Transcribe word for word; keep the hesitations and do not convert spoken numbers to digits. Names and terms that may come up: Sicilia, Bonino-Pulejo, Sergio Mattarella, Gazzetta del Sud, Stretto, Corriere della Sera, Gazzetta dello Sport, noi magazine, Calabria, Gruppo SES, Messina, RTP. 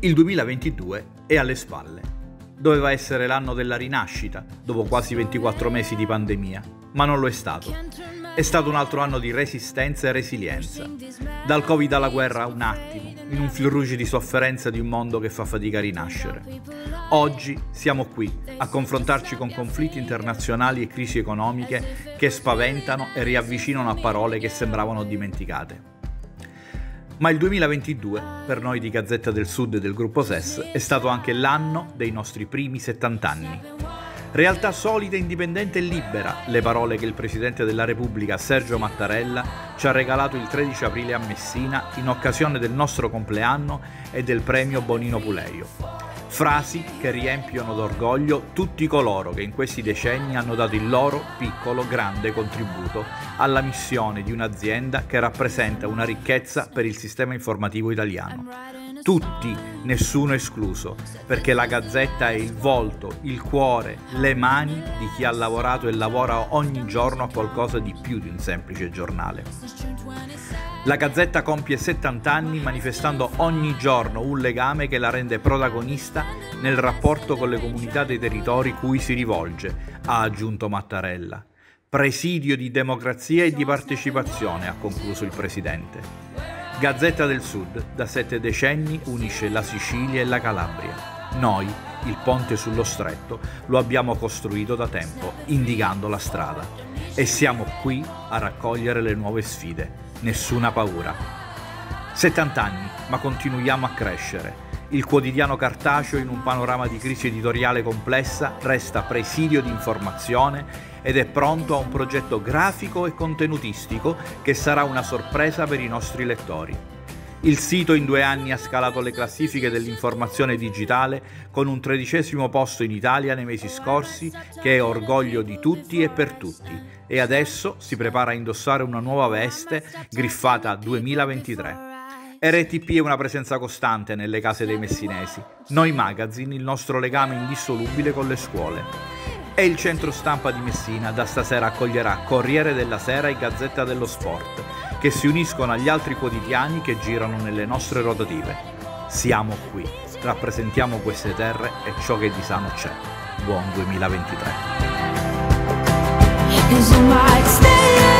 Il duemilaventidue è alle spalle. Doveva essere l'anno della rinascita, dopo quasi ventiquattro mesi di pandemia, ma non lo è stato. È stato un altro anno di resistenza e resilienza. Dal Covid alla guerra, un attimo, in un fil rouge di sofferenza di un mondo che fa fatica a rinascere. Oggi siamo qui a confrontarci con conflitti internazionali e crisi economiche che spaventano e riavvicinano a parole che sembravano dimenticate. Ma il duemilaventidue, per noi di Gazzetta del Sud e del Gruppo S E S, è stato anche l'anno dei nostri primi settant'anni. Realtà solida, indipendente e libera, le parole che il Presidente della Repubblica, Sergio Mattarella, ci ha regalato il tredici aprile a Messina in occasione del nostro compleanno e del premio Bonino-Pulejo. Frasi che riempiono d'orgoglio tutti coloro che in questi decenni hanno dato il loro piccolo, grande contributo alla missione di un'azienda che rappresenta una ricchezza per il sistema informativo italiano. Tutti, nessuno escluso, perché la Gazzetta è il volto, il cuore, le mani di chi ha lavorato e lavora ogni giorno a qualcosa di più di un semplice giornale. La Gazzetta compie settant'anni manifestando ogni giorno un legame che la rende protagonista nel rapporto con le comunità dei territori cui si rivolge, ha aggiunto Mattarella. Presidio di democrazia e di partecipazione, ha concluso il Presidente. Gazzetta del Sud, da sette decenni, unisce la Sicilia e la Calabria. Noi, il ponte sullo Stretto, lo abbiamo costruito da tempo, indicando la strada. E siamo qui a raccogliere le nuove sfide. Nessuna paura. settant'anni, ma continuiamo a crescere. Il quotidiano cartaceo, in un panorama di crisi editoriale complessa, resta presidio di informazione ed è pronto a un progetto grafico e contenutistico che sarà una sorpresa per i nostri lettori. Il sito in due anni ha scalato le classifiche dell'informazione digitale con un tredicesimo posto in Italia nei mesi scorsi, che è orgoglio di tutti e per tutti, e adesso si prepara a indossare una nuova veste griffata duemilaventitré. R T P è una presenza costante nelle case dei messinesi, noi magazine il nostro legame indissolubile con le scuole. E il centro stampa di Messina da stasera accoglierà Corriere della Sera e Gazzetta dello Sport, che si uniscono agli altri quotidiani che girano nelle nostre rotative. Siamo qui, rappresentiamo queste terre e ciò che di sano c'è. Buon duemilaventitré.